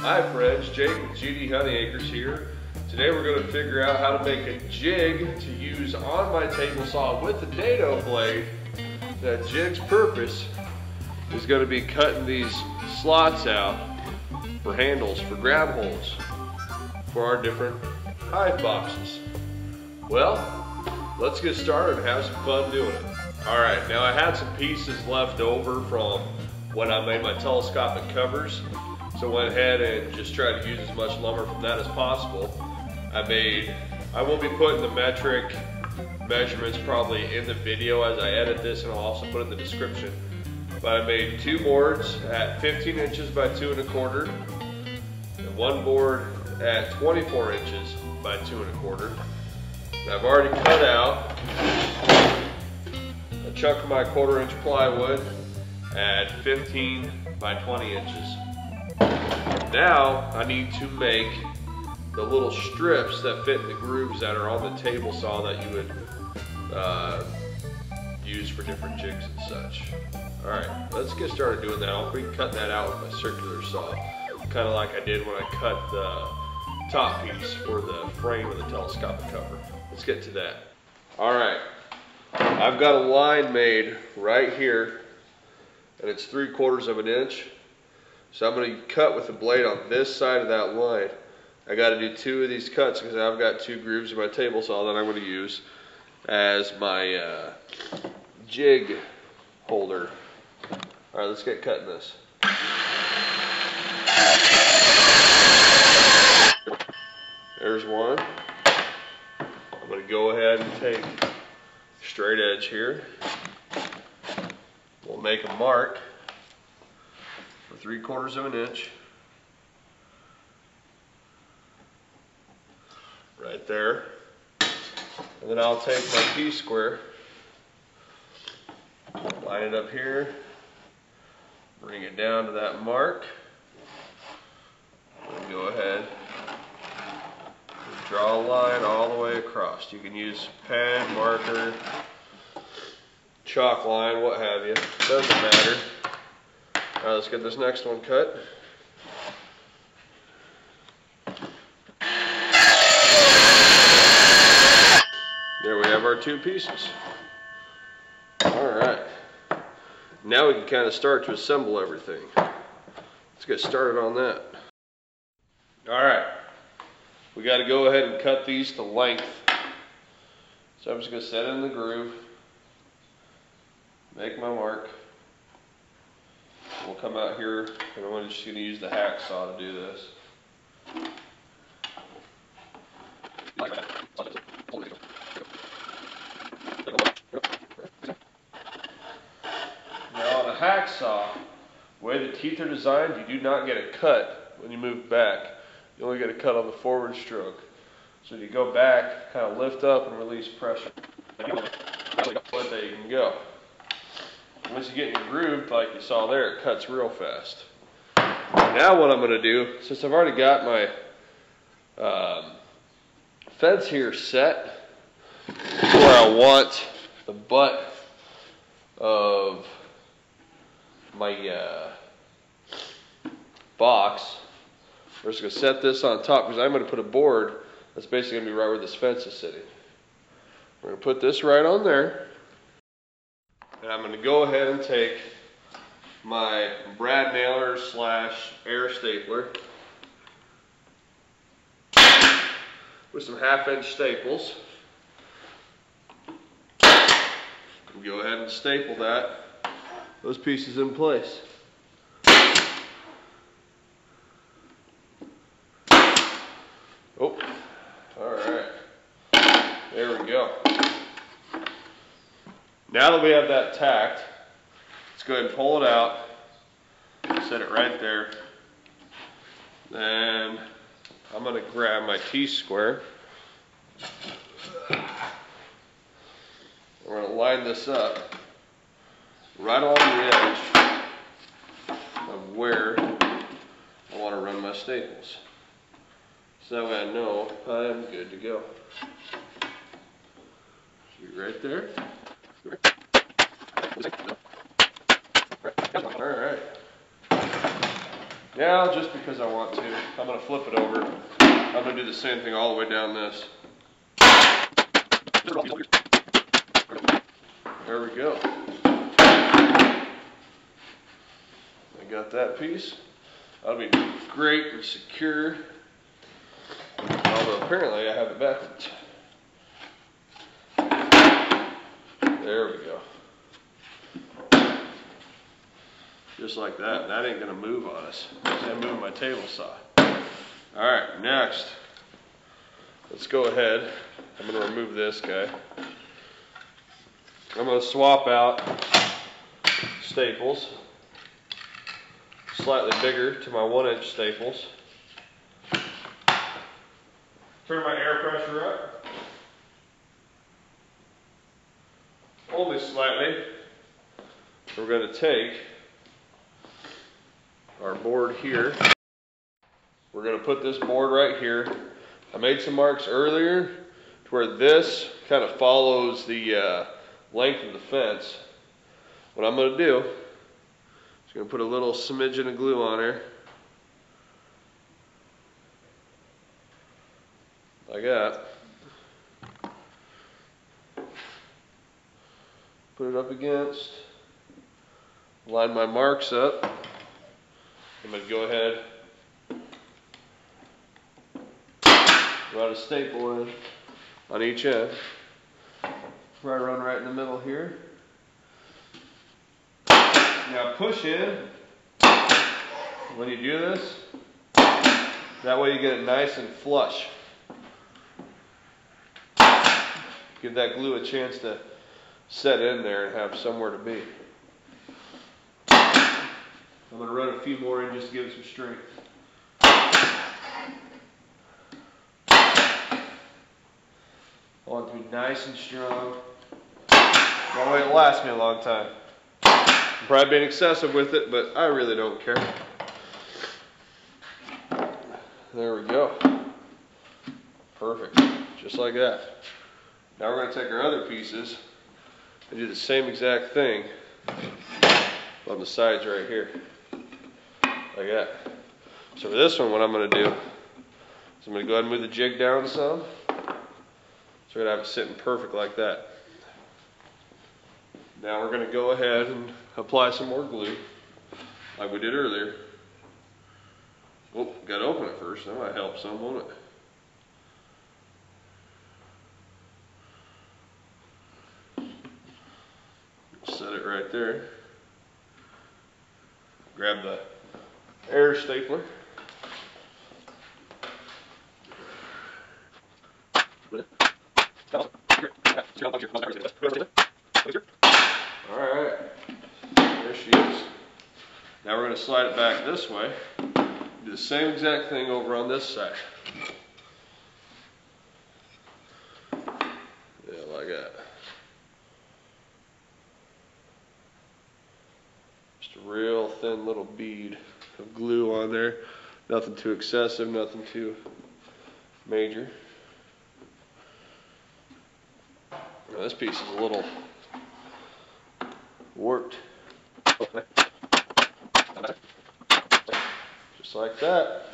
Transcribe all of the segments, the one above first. Hi friends, Jake with GD Honey Acres here. Today we're going to figure out how to make a jig to use on my table saw with the dado blade. That jig's purpose is going to be cutting these slots out for handles, for grab holes, for our different hive boxes. Well, let's get started and have some fun doing it. Alright, now I had some pieces left over from when I made my telescopic covers. So I went ahead and just tried to use as much lumber from that as possible. I will be putting the metric measurements probably in the video as I edit this, and I'll also put it in the description. But I made two boards at 15 inches by 2 1/4, and one board at 24 inches by 2 1/4. And I've already cut out a chunk of my 1/4 inch plywood at 15 by 20 inches. Now I need to make the little strips that fit in the grooves that are on the table saw that you would use for different jigs and such. Alright, let's get started doing that. I'll be cutting that out with my circular saw, kind of like I did when I cut the top piece for the frame of the telescopic cover. Let's get to that. Alright, I've got a line made right here, and it's 3/4 of an inch. So I'm going to cut with the blade on this side of that line. I got to do two of these cuts because I've got two grooves in my table saw that I'm going to use as my jig holder. All right, let's get cutting this. There's one. I'm going to go ahead and take straight edge here. We'll make a mark for 3/4 of an inch. Right there. And then I'll take my P square, line it up here, bring it down to that mark, and go ahead and draw a line all the way across. You can use pen, marker, chalk line, what have you. It doesn't matter. All right, let's get this next one cut. There we have our two pieces. All right. Now we can kind of start to assemble everything. Let's get started on that. All right. We got to go ahead and cut these to length. So I'm just going to set it in the groove, make my mark. We'll come out here, and I'm just going to use the hacksaw to do this. Now on a hacksaw, the way the teeth are designed, you do not get a cut when you move back. You only get a cut on the forward stroke. So you go back, kind of lift up and release pressure. But there you can go. Once you get in your groove, like you saw there, it cuts real fast. Now what I'm going to do, since I've already got my fence here set where I want the butt of my box, we're just going to set this on top because I'm going to put a board that's basically going to be right where this fence is sitting. We're going to put this right on there. And I'm going to go ahead and take my brad nailer / air stapler with some 1/2 inch staples and go ahead and staple those pieces in place. Oh, all right, there we go. Now that we have that tacked, let's go ahead and pull it out, set it right there. Then I'm going to grab my T-square. We're going to line this up right along the edge of where I want to run my staples. So that way I know I'm good to go. Shoot right there. All right. Yeah, just because I want to. I'm going to flip it over. I'm going to do the same thing all the way down this. There we go. I got that piece. That'll be great and secure. Although apparently I have it backwards. There we go. Just like that, and that ain't gonna move on us. I'm moving my table saw. All right, next, let's go ahead. I'm gonna remove this guy. I'm gonna swap out staples, slightly bigger to my 1-inch staples. Turn my air pressure up, only slightly. We're gonna take our board here. We're going to put this board right here. I made some marks earlier to where this kind of follows the length of the fence. What I'm going to do is going to put a little smidgen of glue on there, like that. Put it up against, line my marks up. I'm going to go ahead, run a staple in on each end. Try to run right in the middle here. Now push in when you do this. That way you get it nice and flush. Give that glue a chance to set in there and have somewhere to be. I'm going to run a few more in just to give it some strength. I want it to be nice and strong. That way it'll last me a long time. I'm probably being excessive with it, but I really don't care. There we go. Perfect. Just like that. Now we're going to take our other pieces and do the same exact thing on the sides right here. Like that. So for this one, what I'm going to do is I'm going to go ahead and move the jig down some. So we're going to have it sitting perfect like that. Now we're going to go ahead and apply some more glue like we did earlier. Oh, got to open it first. That might help some, won't it? Set it right there. Grab the air stapler. Alright, there she is. Now we're going to slide it back this way. Do the same exact thing over on this side. Yeah, like that. Just a real thin little bead of glue on there. Nothing too excessive, nothing too major. Now this piece is a little warped. Just like that.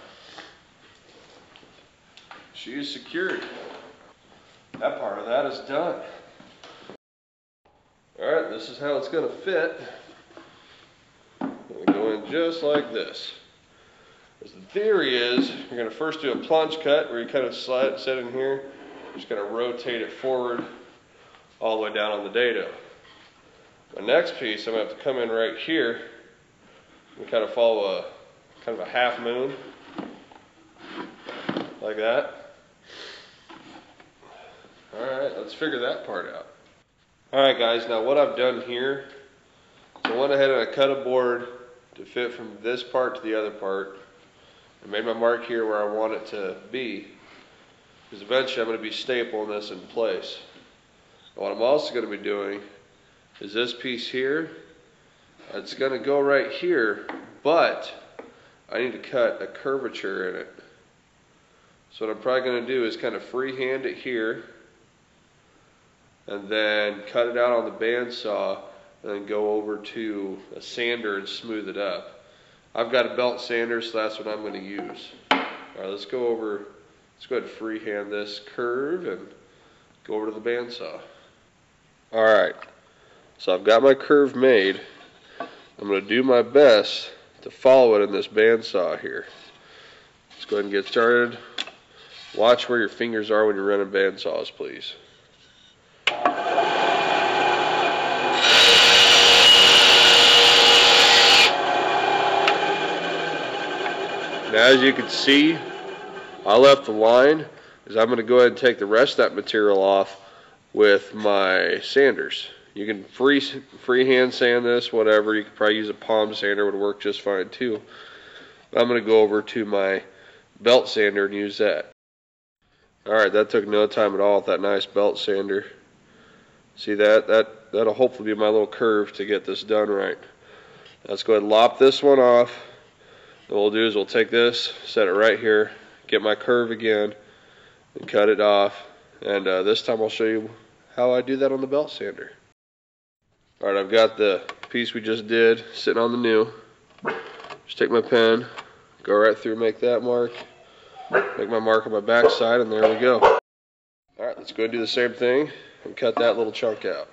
She is secured. That part of that is done. Alright, this is how it's going to fit. I'm going to go in just like this. Because the theory is, you're going to first do a plunge cut where you kind of slide it, set in here. You're just going to rotate it forward all the way down on the dado. My next piece, I'm going to have to come in right here and kind of follow a kind of a half moon, like that. All right, let's figure that part out. All right, guys. Now what I've done here, I went ahead and I cut a board to fit from this part to the other part. I made my mark here where I want it to be, because eventually I'm going to be stapling this in place. But what I'm also going to be doing is this piece here. It's going to go right here, but I need to cut a curvature in it. So what I'm probably going to do is kind of freehand it here and then cut it out on the bandsaw and then go over to a sander and smooth it up. I've got a belt sander, so that's what I'm going to use. All right, let's go over, let's go ahead and freehand this curve and go over to the bandsaw. All right, so I've got my curve made. I'm going to do my best to follow it in this bandsaw here. Let's go ahead and get started. Watch where your fingers are when you're running bandsaws, please. Now, as you can see, I left the line because I'm going to go ahead and take the rest of that material off with my sanders. You can freehand sand this, whatever. You could probably use a palm sander, would work just fine too. But I'm going to go over to my belt sander and use that. Alright, that took no time at all with that nice belt sander. See that? That'll hopefully be my little curve to get this done right. Now, let's go ahead and lop this one off. What we'll do is we'll take this, set it right here, get my curve again, and cut it off. And this time I'll show you how I do that on the belt sander. Alright, I've got the piece we just did sitting on the new. Just take my pen, go right through, make that mark, make my mark on my back side, and there we go. Alright, let's go and do the same thing and cut that little chunk out.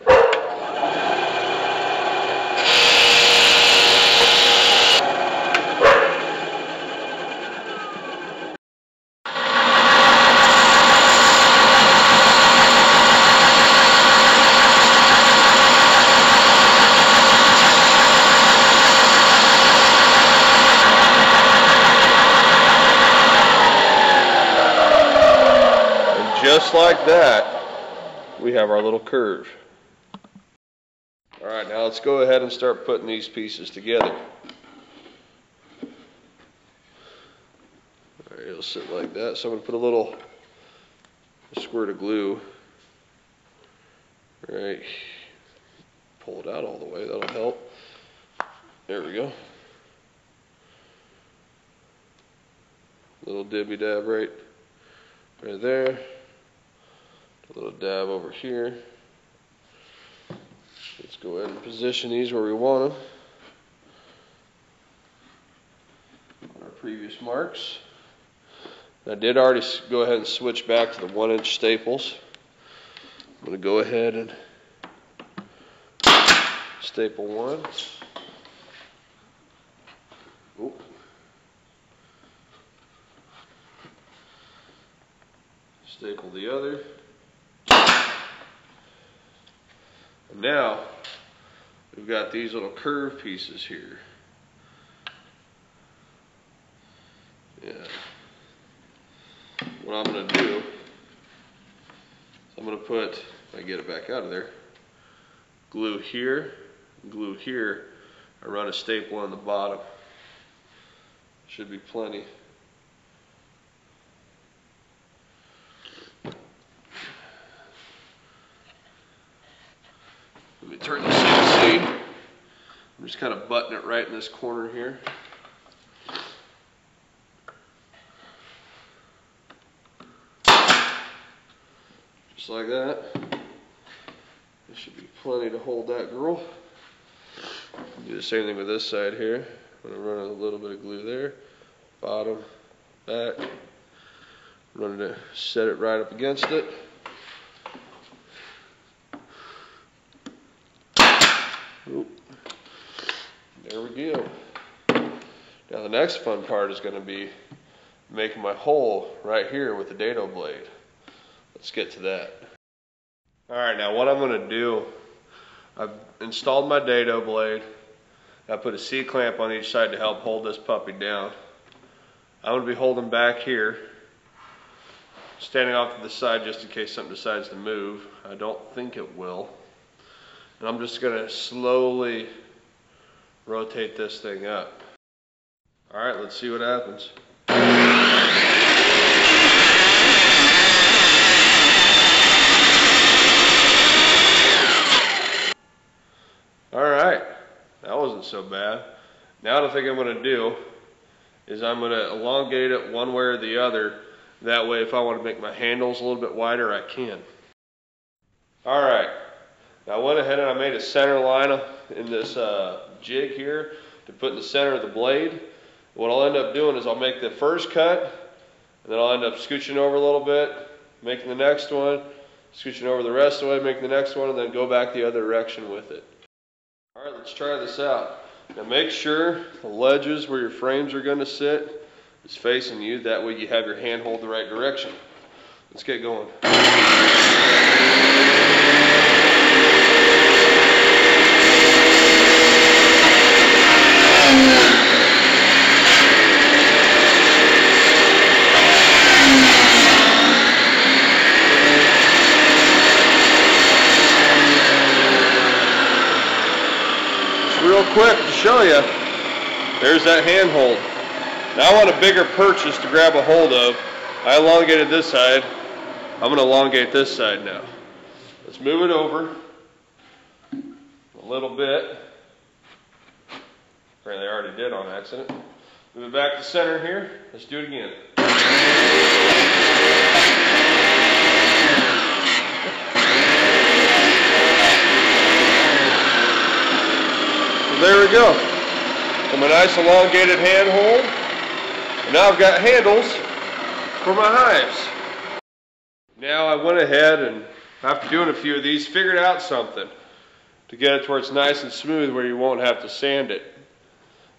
Just like that, we have our little curve. All right, now let's go ahead and start putting these pieces together. All right, it'll sit like that. So I'm gonna put a little squirt of glue. Right, pull it out all the way. That'll help. There we go. Little dibby dab right there. A little dab over here. Let's go ahead and position these where we want them. On our previous marks. I did already go ahead and switch back to the 1-inch staples. I'm going to go ahead and staple one. Oh. Staple the other. Now, we've got these little curve pieces here. Yeah. What I'm going to do, is I'm going to put, if I get it back out of there, glue here, glue here. I run a staple on the bottom. Should be plenty. Turn the CNC. I'm just kind of buttoning it right in this corner here. Just like that. This should be plenty to hold that girl. Do the same thing with this side here. I'm going to run a little bit of glue there. Bottom, back. Run it, set it right up against it. There we go. Now the next fun part is going to be making my hole right here with the dado blade. Let's get to that. Alright, now what I'm going to do, I've installed my dado blade. I put a C-clamp on each side to help hold this puppy down. I'm going to be holding back here, standing off to the side just in case something decides to move. I don't think it will. And I'm just going to slowly rotate this thing up. All right, let's see what happens. All right, that wasn't so bad. Now what I think I'm going to do is I'm going to elongate it one way or the other. That way if I want to make my handles a little bit wider, I can. All right. I went ahead and I made a center line in this jig here to put in the center of the blade. What I'll end up doing is I'll make the first cut, and then I'll end up scooching over a little bit, making the next one, scooching over the rest of the way, making the next one, and then go back the other direction with it. All right, let's try this out. Now make sure the ledges where your frames are going to sit is facing you. That way you have your hand hold the right direction. Let's get going. Real quick to show you, there's that handhold. Now I want a bigger purchase to grab a hold of. I elongated this side. I'm going to elongate this side now. Let's move it over a little bit. Apparently I already did on accident. Move it back to center here. Let's do it again. There we go. I'm a nice elongated handhold. And now I've got handles for my hives. Now I went ahead and, after doing a few of these, figured out something to get it to where it's nice and smooth, where you won't have to sand it.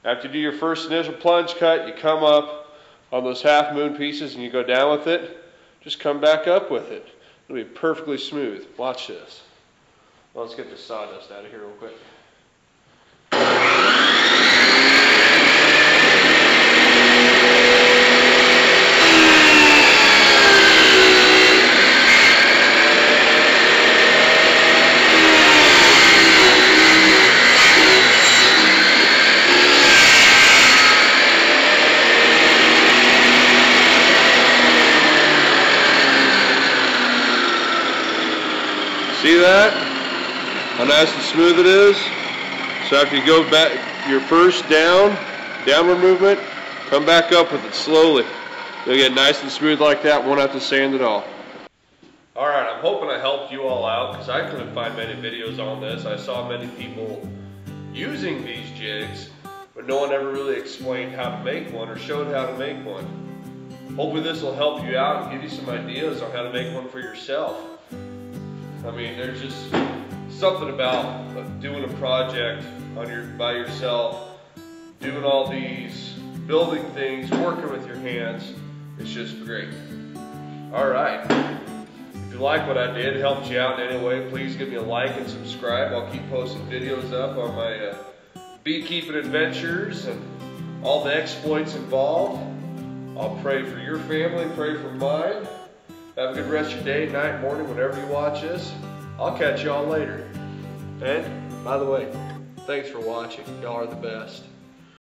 After you do your first initial plunge cut, you come up on those half moon pieces and you go down with it. Just come back up with it. It'll be perfectly smooth. Watch this. Well, let's get the sawdust out of here real quick. See that? How nice and smooth it is? So after you go back, your first downward movement, come back up with it slowly. You'll get nice and smooth like that, won't have to sand at all. Alright, I'm hoping I helped you all out because I couldn't find many videos on this. I saw many people using these jigs, but no one ever really explained how to make one or showed how to make one. Hopefully this will help you out and give you some ideas on how to make one for yourself. I mean, there's just something about doing a project by yourself, doing all these, building things, working with your hands. It's just great. All right. If you like what I did, helped you out in any way, please give me a like and subscribe. I'll keep posting videos up on my beekeeping adventures and all the exploits involved. I'll pray for your family, pray for mine. Have a good rest of your day, night, morning, whenever you watch this. I'll catch y'all later. And, by the way, thanks for watching. Y'all are the best.